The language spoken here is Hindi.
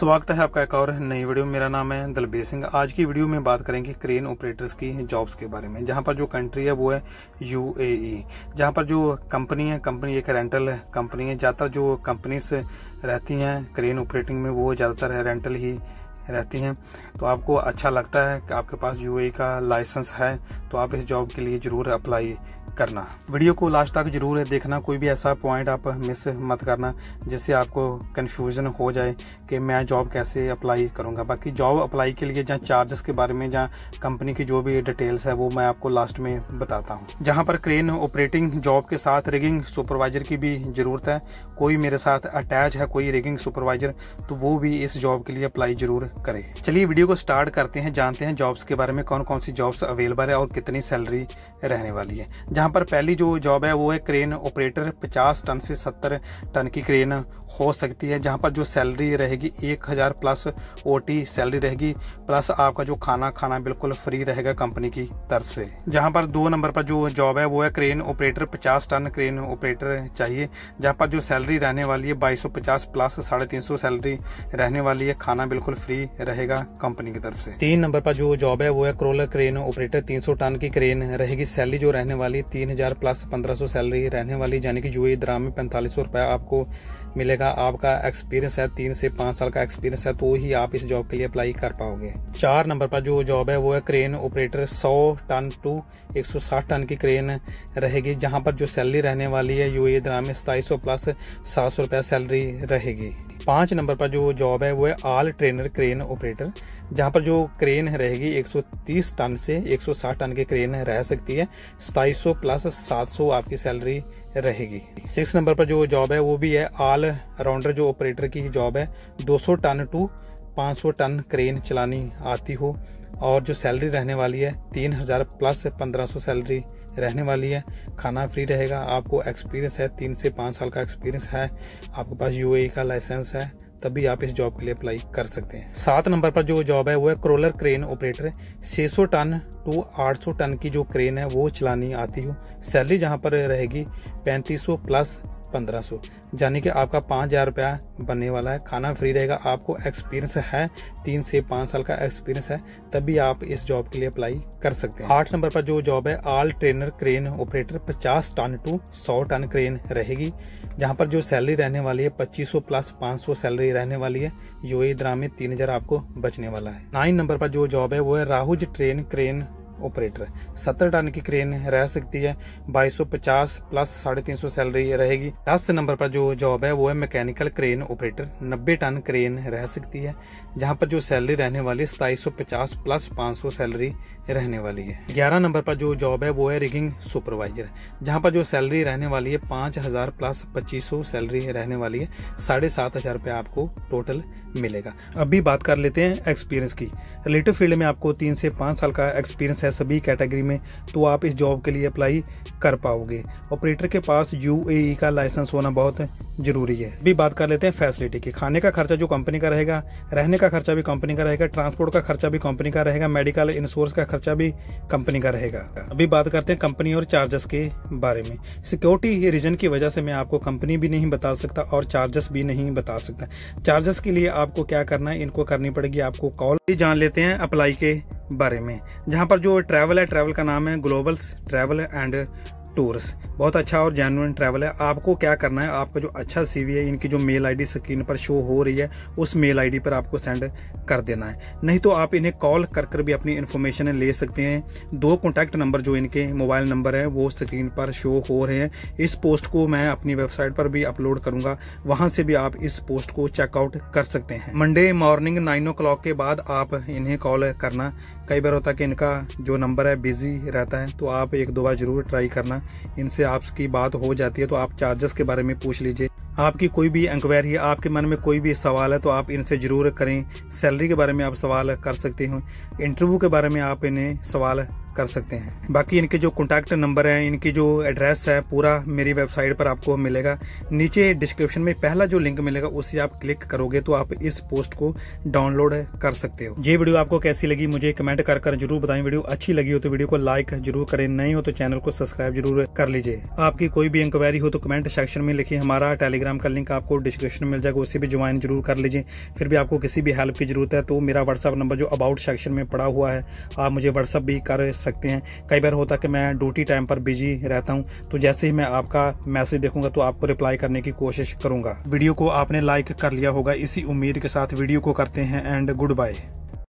स्वागत है आपका एक और नई वीडियो। मेरा नाम है दलबीर सिंह। आज की वीडियो में बात करेंगे क्रेन ऑपरेटर्स की जॉब्स के बारे में, जहां पर जो कंट्री है वो है यूएई, जहां पर जो कंपनी एक रेंटल कंपनी है। ज़्यादातर जो कंपनीज रहती हैं क्रेन ऑपरेटिंग में वो ज़्यादातर रेंटल ही रहती हैं। तो आपको अच्छा लगता है कि आपके पास यूएई का लाइसेंस है तो आप इस जॉब के लिए ज़रूर अप्लाई करना। वीडियो को लास्ट तक जरूर है देखना, कोई भी ऐसा पॉइंट आप मिस मत करना जिससे आपको कन्फ्यूजन हो जाए कि मैं जॉब कैसे अप्लाई करूंगा। बाकी जॉब अप्लाई के लिए जहाँ चार्जेस के बारे में, जहाँ कंपनी की जो भी डिटेल्स है वो मैं आपको लास्ट में बताता हूँ। जहाँ पर क्रेन ऑपरेटिंग जॉब के साथ रिगिंग सुपरवाइजर की भी जरूरत है। कोई मेरे साथ अटैच है कोई रिगिंग सुपरवाइजर तो वो भी इस जॉब के लिए अप्लाई जरूर करे। चलिए वीडियो को स्टार्ट करते हैं, जानते हैं जॉब्स के बारे में, कौन कौन सी जॉब्स अवेलेबल है और कितनी सैलरी रहने वाली है। यहाँ पर पहली जो जॉब है वो है क्रेन ऑपरेटर। 50 टन से 70 टन की क्रेन हो सकती है, जहाँ पर जो सैलरी रहेगी 1000 प्लस ओटी सैलरी रहेगी, प्लस आपका जो खाना बिल्कुल फ्री रहेगा कंपनी की तरफ से। जहाँ पर 2 नंबर पर जो जॉब है वो है crane operator 50 ton crane operator चाहिए, जहाँ पर जो सैलरी रहने वाली है 2250 प्लस 350 सैलरी रहने वाली है, खाना बिल्कुल फ्री रहेगा कंपनी की तरफ से। 3 नंबर पर जो जॉब है वो है क्रोलर क्रेन ऑपरेटर। 300 टन की क्रेन रहेगी, सैलरी जो रहने वाली 3000 प्लस 1500 सैलरी रहने वाली, यानी कि यूएई दिरहम में 4500 रुपया आपको मिलेगा। आपका एक्सपीरियंस है 3 से 5 साल का एक्सपीरियंस है तो ही आप इस जॉब के लिए अप्लाई कर पाओगे। 4 नंबर पर जो जॉब है वो है crane operator 100 ton to 160 ton की क्रेन रहेगी, जहां पर जो सैलरी रहने वाली है यूएई दिरहम में 2700 प्लस 700 रुपया सैलरी रहेगी। 5 नंबर पर जो जॉब है वो है ऑल ट्रेनर क्रेन ऑपरेटर, जहाँ पर जो क्रेन रहेगी 130 टन से 160 टन की क्रेन रह सकती है, 2700 प्लस 700 आपकी सैलरी रहेगी। 6 नंबर पर जो जॉब है वो भी है ऑल राउंडर जो ऑपरेटर की जॉब है, 200 टन टू 500 टन क्रेन चलानी आती हो और जो सैलरी रहने वाली है 3000 प्लस 1500 सैलरी रहने वाली है, खाना फ्री रहेगा। आपको एक्सपीरियंस है 3 से 5 साल का एक्सपीरियंस है, आपके पास यूएई का लाइसेंस है तभी आप इस जॉब के लिए अप्लाई कर सकते हैं। 7 नंबर पर जो जॉब है वो है crawler crane operator. 600 ton to 800 ton की जो क्रेन है वो चलानी आती हो, सैलरी जहां पर रहेगी 3500 प्लस 1500, यानी कि आपका 5000 रुपया बनने वाला है, खाना फ्री रहेगा। आपको एक्सपीरियंस है 3 से 5 साल का एक्सपीरियंस है तभी आप इस जॉब के लिए अप्लाई कर सकते हैं। 8 नंबर पर जो जॉब है all terrain crane operator 50 ton to 100 ton crane रहेगी, जहां पर जो सैलरी रहने वाली है 2500 प्लस 500 सैलरी रहने वाली है, यूएई दिरहम में 3000 आपको बचने वाला है। 9 नंबर पर जो जॉब है वो है rough terrain crane operator. 70 ton की क्रेन रह सकती है, 2250 प्लस 350 सैलरी रहेगी। 10 नंबर पर जो जॉब है वो है mechanical crane operator. 90 ton crane रह सकती है, जहां पर जो सैलरी रहने वाली है 2750 प्लस 500 सैलरी रहने वाली है। 11 नंबर पर जो जॉब है वो है रिगिंग सुपरवाइजर, जहां पर जो सैलरी रहने वाली है 5000 प्लस 2500 सैलरी रहने वाली है, 7500 रुपया आपको टोटल मिलेगा। अभी बात कर लेते हैं एक्सपीरियंस की। रिलेटिव फील्ड में आपको 3 से 5 साल का एक्सपीरियंस सभी कैटेगरी में तो आप इस जॉब के लिए अप्लाई कर पाओगे। ऑपरेटर के पास यूएई का लाइसेंस होना बहुत जरूरी है। भी बात कर लेते हैं फैसिलिटी की। खाने का खर्चा जो कंपनी का रहेगा, रहने का खर्चा भी कंपनी का रहेगा, ट्रांसपोर्ट का खर्चा भी कंपनी का रहेगा, मेडिकल इंश्योरेंस का खर्चा भी कंपनी का रहेगा। अभी बात करते हैं कंपनी और चार्जेस के बारे में। सिक्योरिटी रीजन की वजह से मैं आपको कंपनी भी नहीं बता सकता और चार्जेस भी नहीं बता सकता। चार्जेस के लिए आपको क्या करना है, इनको करनी पड़ेगी आपको कॉल। जान लेते हैं अप्लाई के बारे में। जहाँ पर जो ट्रैवल है, ट्रैवल का नाम है ग्लोबल्स ट्रेवल एंड टूर्स, बहुत अच्छा और जेन्युइन ट्रैवल है। आपको क्या करना है, आपका जो अच्छा सीवी है, इनकी जो मेल आईडी स्क्रीन पर शो हो रही है उस मेल आईडी पर आपको सेंड कर देना है। नहीं तो आप इन्हें कॉल कर भी अपनी इन्फॉर्मेशन ले सकते हैं। 2 कॉन्टैक्ट नंबर जो इनके मोबाइल नंबर है वो स्क्रीन पर शो हो रहे हैं। इस पोस्ट को मैं अपनी वेबसाइट पर भी अपलोड करूंगा, वहां से भी आप इस पोस्ट को चेकआउट कर सकते हैं। मंडे मॉर्निंग 9 o'clock के बाद आप इन्हें कॉल करना। कई बार होता है कि इनका जो नंबर है बिजी रहता है तो आप 1-2 बार जरूर ट्राई करना, इनसे आपकी बात हो जाती है। तो आप चार्जेस के बारे में पूछ लीजिए, आपकी कोई भी इंक्वायरी है, आपके मन में कोई भी सवाल है तो आप इनसे जरूर करें। सैलरी के बारे में आप सवाल कर सकते हो, इंटरव्यू के बारे में आप इन्हें सवाल कर सकते हैं। बाकी इनके जो कॉन्टैक्ट नंबर है, इनकी जो एड्रेस है, पूरा मेरी वेबसाइट पर आपको मिलेगा। नीचे डिस्क्रिप्शन में पहला जो लिंक मिलेगा उसे आप क्लिक करोगे तो आप इस पोस्ट को डाउनलोड कर सकते हो। ये वीडियो आपको कैसी लगी मुझे कमेंट कर जरूर बताएं। वीडियो अच्छी लगी हो तो वीडियो को लाइक जरूर करें, नहीं हो तो चैनल को सब्सक्राइब जरूर कर लीजिए। आपकी कोई भी इंक्वायरी हो तो कमेंट सेक्शन में लिखिए। हमारा टेलीग्राम का लिंक आपको डिस्क्रिप्शन में मिल जाएगा, उसे भी ज्वाइन जरूर कर लीजिए। फिर भी आपको किसी भी हेल्प की जरूरत है तो मेरा व्हाट्सअप नंबर जो अबाउट सेक्शन में पड़ा हुआ है, आप मुझे व्हाट्सअप भी कर सकते हैं। कई बार होता है कि मैं ड्यूटी टाइम पर बिजी रहता हूँ, तो जैसे ही मैं आपका मैसेज देखूंगा तो आपको रिप्लाई करने की कोशिश करूंगा। वीडियो को आपने लाइक कर लिया होगा, इसी उम्मीद के साथ वीडियो को करते हैं एंड गुड बाय।